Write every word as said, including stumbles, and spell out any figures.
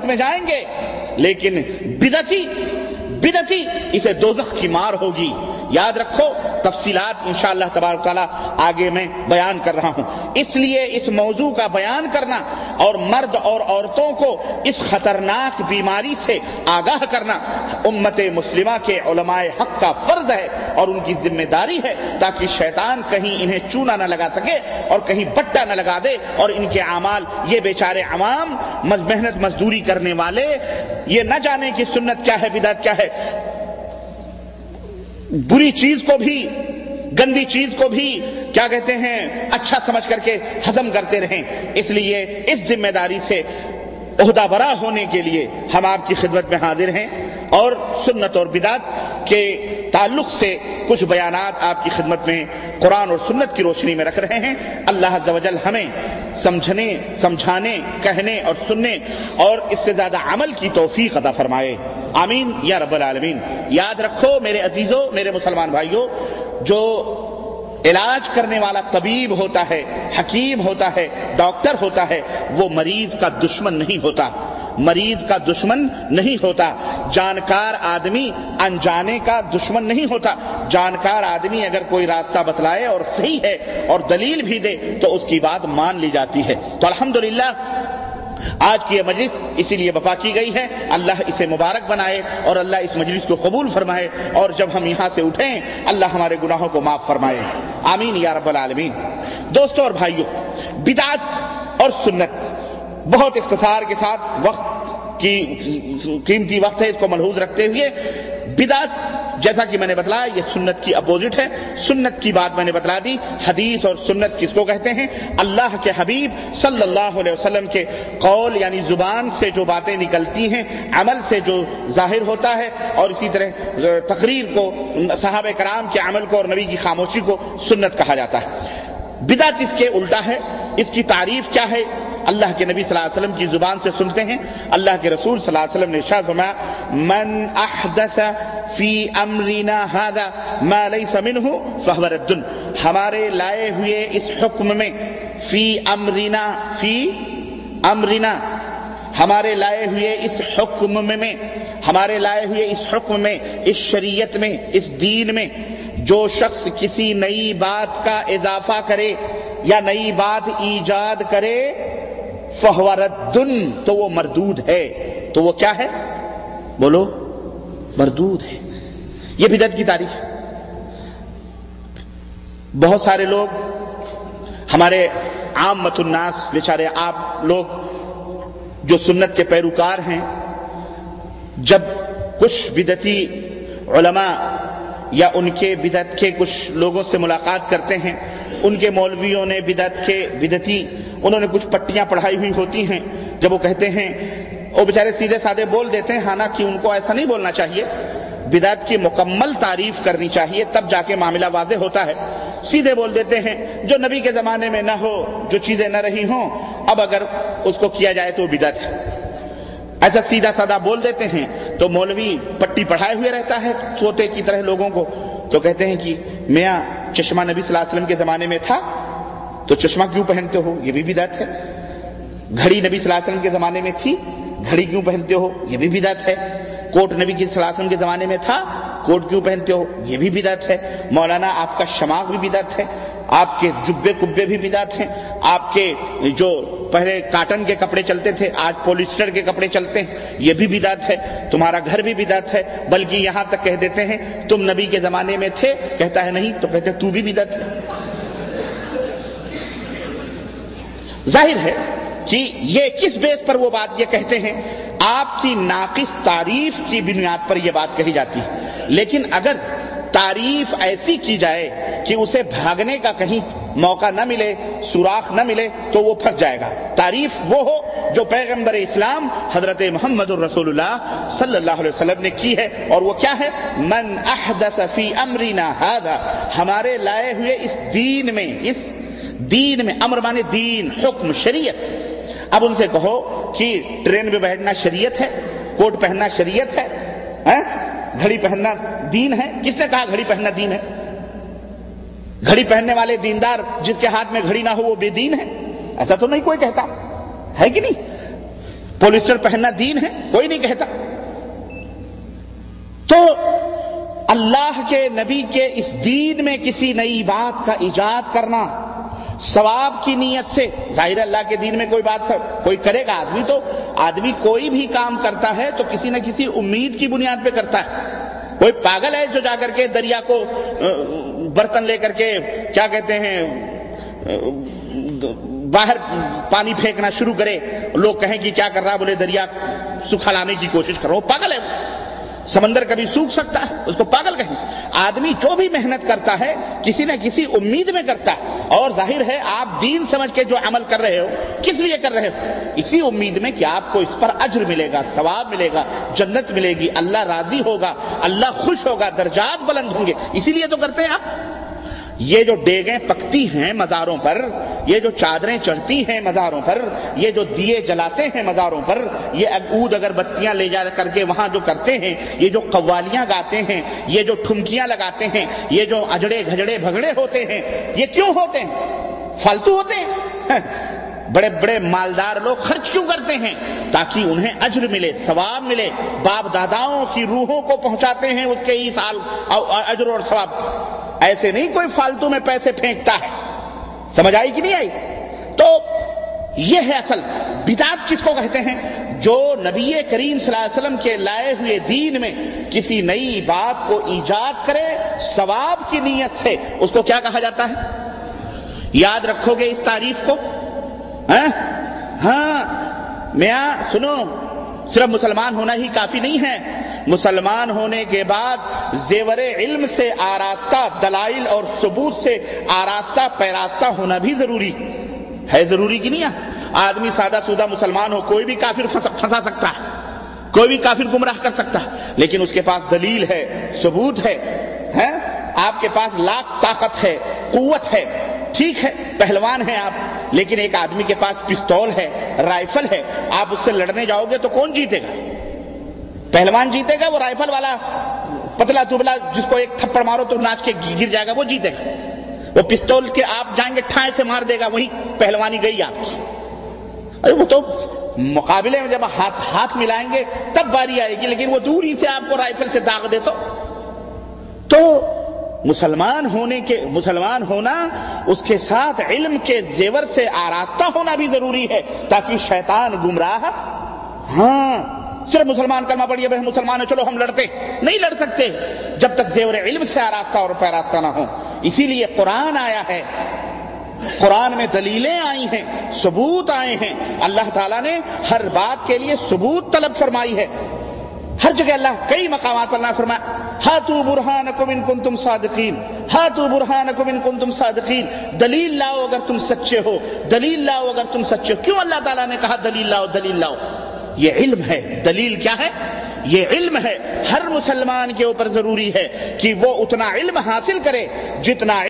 में जाएंगे, लेकिन बिदती बिदती इसे दोजख की मार होगी। याद रखो, तफसीलात इंशाअल्लाह तबारक तआला आगे मैं बयान कर रहा हूं। इसलिए इस मौजू का बयान करना और मर्द और औरतों को इस खतरनाक बीमारी से आगाह करना उम्मत मुस्लिमा के उलमाए हक का फर्ज है और उनकी जिम्मेदारी है, ताकि शैतान कहीं इन्हें चूना न लगा सके और कहीं बट्टा न लगा दे और इनके आमाल, ये बेचारे आवाम मेहनत मजदूरी करने वाले, ये न जाने कि सुन्नत क्या है बिदअत क्या है, बुरी चीज को भी, गंदी चीज को भी क्या कहते हैं, अच्छा समझ करके हजम करते रहें। इसलिए इस जिम्मेदारी से ओहदावरा होने के लिए हम आपकी खिदमत में हाजिर हैं और सुन्नत और बिदात के ताल्लुक से कुछ बयानात आपकी खिदमत में कुरान और सुन्नत की रोशनी में रख रहे हैं। अल्लाह अज़्ज़ा वजल हमें समझने, समझाने, कहने और सुनने और इससे ज़्यादा अमल की तौफीक अता फरमाए। आमीन या रब्बल आलमीन। याद रखो मेरे अजीजों, मेरे मुसलमान भाइयों, जो इलाज करने वाला तबीब होता है, हकीम होता है, डॉक्टर होता है, वो मरीज का दुश्मन नहीं होता, मरीज का दुश्मन नहीं होता। जानकार आदमी अनजाने का दुश्मन नहीं होता। जानकार आदमी अगर कोई रास्ता बतलाए और सही है और दलील भी दे तो उसकी बात मान ली जाती है। तो अल्हम्दुलिल्लाह आज की यह मजलिस इसीलिए वफा की गई है। अल्लाह इसे मुबारक बनाए और अल्लाह इस मजलिस को कबूल फरमाए और जब हम यहाँ से उठें अल्लाह हमारे गुनाहों को माफ फरमाए। आमीन या रब्बल आलमीन। दोस्तों और भाइयों, बिदअत और सुन्नत बहुत इख्तिसार के साथ, वक्त की कीमती वक्त है, इसको मलहूज रखते हुए, बिदअत जैसा कि मैंने बतलाया ये सुन्नत की अपोजिट है। सुन्नत की बात मैंने बतला दी। हदीस और सुन्नत किसको कहते हैं? अल्लाह के हबीब सल्लल्लाहु अलैहि वसल्लम के कौल यानी जुबान से जो बातें निकलती हैं, अमल से जो जाहिर होता है, और इसी तरह तकरीर को, सहाबे कराम के अमल को और नबी की खामोशी को सुन्नत कहा जाता है। बिदअत इसके उल्टा है। इसकी तारीफ क्या है? अल्लाह के नबी सल्लल्लाहु अलैहि वसल्लम की जुबान से सुनते हैं। अल्लाह के रसूल सल्लल्लाहु अलैहि वसल्लम ने इरशाद फरमाया, मन अहदस फी अमरिना हादा मा लैसा मिनहु फहुव रद्दुन। हमारे लाए हुए इस हुक्म में, फी अमरिना, फी अमरिना, हमारे लाए हुए इस हुक्म में, में हमारे लाए हुए इस हुक्म में, इस शरीयत में, इस दीन में, जो शख्स किसी नई बात का इजाफा करे या नई बात ईजाद करे, फहवरद्दुन, तो वो मरदूद है। तो वो क्या है? बोलो, मरदूद है। ये बिदअत की तारीफ है। बहुत सारे लोग, हमारे आम मतुन्नास बेचारे आप लोग जो सुन्नत के पैरोकार हैं, जब कुछ बिदती उलमा या उनके बिदत के कुछ लोगों से मुलाकात करते हैं, उनके मौलवियों ने बिदत के बिदती, उन्होंने कुछ पट्टियां पढ़ाई हुई होती हैं, जब वो कहते हैं, वो बेचारे सीधे साधे बोल देते हैं, हालांकि उनको ऐसा नहीं बोलना चाहिए। बिदत की मुकम्मल तारीफ करनी चाहिए, तब जाके मामला वाजे होता है। सीधे बोल देते हैं जो नबी के ज़माने में ना हो, जो चीज़ें ना रही हों, अब अगर उसको किया जाए तो बिदत है। ऐसा सीधा साधा बोल देते हैं, तो मौलवी पट्टी पढ़ाए हुए रहता है तोते की तरह लोगों को। तो कहते हैं कि मियाँ, चश्मा नबी सल्लल्लाहु अलैहि वसल्लम के ज़माने में था तो चश्मा क्यों पहनते हो? ये भी बिदअत है। घड़ी नबी सल्लल्लाहु अलैहि वसल्लम के ज़माने में थी, घड़ी क्यों पहनते हो? ये भी बिदअत है। कोट नबी के सल्लल्लाहु अलैहि वसल्लम के ज़माने में था, कोट क्यों पहनते हो? ये भी बिदअत है। मौलाना, आपका शमाक भी बिदअत है, आपके जुब्बे कुब्बे भी बिदअत हैं, आपके जो पहले काटन के कपड़े चलते थे आज पॉलिस्टर के कपड़े चलते हैं, ये भी बिदअत है। तुम्हारा घर भी बिदअत है। बल्कि यहाँ तक कह देते हैं तुम नबी के ज़माने में थे, कहता है नहीं, तो कहते तू भी बिदअत है। जाहिर है कि ये किस बेस पर वो बात ये कहते हैं, आपकी नाकिस तारीफ की बुनियाद पर यह बात कही जाती है। लेकिन अगर तारीफ ऐसी की जाए कि उसे भागने का कहीं मौका न मिले, सुराख न मिले, तो वो फंस जाएगा। तारीफ वो हो जो पैगंबर इस्लाम हजरत मोहम्मद रसूलुल्लाह सल्लल्लाहु अलैहि वसल्लम ने की है, और वो क्या है? मन अहदस फी अमरिना हादा, हमारे लाए हुए इस दीन में, इस दीन में, अमर माने दीन, हुक्म, शरीयत। अब उनसे कहो कि ट्रेन में बैठना शरीयत है, कोट पहनना शरीयत है, है? घड़ी पहनना दीन है? किसने कहा घड़ी पहनना दीन है? घड़ी पहनने वाले दीनदार, जिसके हाथ में घड़ी ना हो वो बेदीन है? ऐसा तो नहीं कोई कहता है कि नहीं? पॉलिस्टर पहनना दीन है, कोई नहीं कहता। तो अल्लाह के नबी के इस दीन में किसी नई बात का ईजाद करना सवाब की नीयत से, जाहिर अल्लाह के दीन में कोई बात सब कोई करेगा आदमी, तो आदमी कोई भी काम करता है तो किसी ना किसी उम्मीद की बुनियाद पे करता है। कोई पागल है जो जाकर के दरिया को बर्तन लेकर के क्या कहते हैं बाहर पानी फेंकना शुरू करे, लोग कहें कि क्या कर रहा है, बोले दरिया सूखा लाने की कोशिश कर रहा हूं, पागल है। समंदर कभी सूख सकता है, उसको पागल कहें। आदमी जो भी मेहनत करता है किसी न किसी उम्मीद में करता है, और जाहिर है आप दीन समझ के जो अमल कर रहे हो किस लिए कर रहे हो, इसी उम्मीद में कि आपको इस पर अज्र मिलेगा, सवाब मिलेगा, जन्नत मिलेगी, अल्लाह राजी होगा, अल्लाह खुश होगा, दर्जात बुलंद होंगे, इसीलिए तो करते हैं आप। ये जो डेगें पकती हैं मज़ारों पर, ये जो चादरें चढ़ती हैं मज़ारों पर, ये जो दिए जलाते हैं मज़ारों पर, ये अगूद अगरबत्तियां ले जा करके वहां जो करते हैं, ये जो कव्वालियां गाते हैं, ये जो ठुमकियां लगाते हैं, ये जो अजड़े घजड़े भगड़े होते हैं, ये क्यों होते हैं? फालतू होते हैं। बड़े बड़े मालदार लोग खर्च क्यों करते हैं? ताकि उन्हें अज्र मिले, सवाब मिले, बाप दादाओं की रूहों को पहुंचाते हैं उसके ही साल अज्र और सवाब। ऐसे नहीं कोई फालतू में पैसे फेंकता है। समझ आई कि नहीं आई? तो यह है असल बिदात किसको कहते हैं, जो नबी करीम सल्लल्लाहु अलैहि वसल्लम के लाए हुए दीन में किसी नई बात को ईजाद करे सवाब की नीयत से, उसको क्या कहा जाता है? याद रखोगे इस तारीफ को? हाँ हाँ मियां सुनो, सिर्फ मुसलमान होना ही काफी नहीं है, मुसलमान होने के बाद जेवरे इल्म से आरास्ता, दलाइल और सबूत से आरास्ता पैरास्ता होना भी जरूरी है। जरूरी कि नहीं है? आदमी सादा सूदा मुसलमान हो, कोई भी काफिर फंसा सकता है, कोई भी काफिर गुमराह कर सकता है, लेकिन उसके पास दलील है, सबूत है, हैं? आपके पास लाख ताकत है, कुव्वत है, ठीक है, पहलवान है आप, लेकिन एक आदमी के पास पिस्तौल है, राइफल है, आप उससे लड़ने जाओगे तो कौन जीतेगा? पहलवान जीतेगा? वो राइफल वाला पतला दुबला जिसको एक थप्पड़ मारो तो नाच के गिर जाएगा वो जीतेगा? वो पिस्तौल के आप जाएंगे ठाए से मार देगा, वही पहलवानी गई आपकी। अरे वो तो मुकाबले में जब हाथ हाथ मिलाएंगे तब बारी आएगी, लेकिन वो दूर ही से आपको राइफल से दाग दे तो, तो मुसलमान होने के, मुसलमान होना उसके साथ इल्म के जेवर से आरास्ता होना भी जरूरी है, ताकि शैतान गुमराह। हाँ सिर्फ मुसलमान करना पड़िए भाई मुसलमान है चलो हम लड़ते, नहीं लड़ सकते जब तक जेवर इल्म से आरास्ता और पैरास्ता ना हो। इसीलिए कुरान आया है, कुरान में दलीलें आई हैं, सबूत आए हैं, अल्लाह ताला ने हर बात के लिए सबूत तलब फरमाई है। हर जगह अल्लाह कई मकामात पर अल्लाह फरमाया हातू बुरहानकुम इन कुंतुम सादिकीन, हातू बुरहानकुम इन कुंतुम सादिकीन, दलील लाओ अगर तुम सच्चे हो, दलील लाओ अगर तुम सच्चे हो। क्यों अल्लाह ताला ने कहा दलील लाओ दलील लाओ? ये इल्म है। दलील क्या है? ये इल्म है। हर मुसलमान के ऊपर जरूरी है कि वो उतना इल्म हासिल करे जितना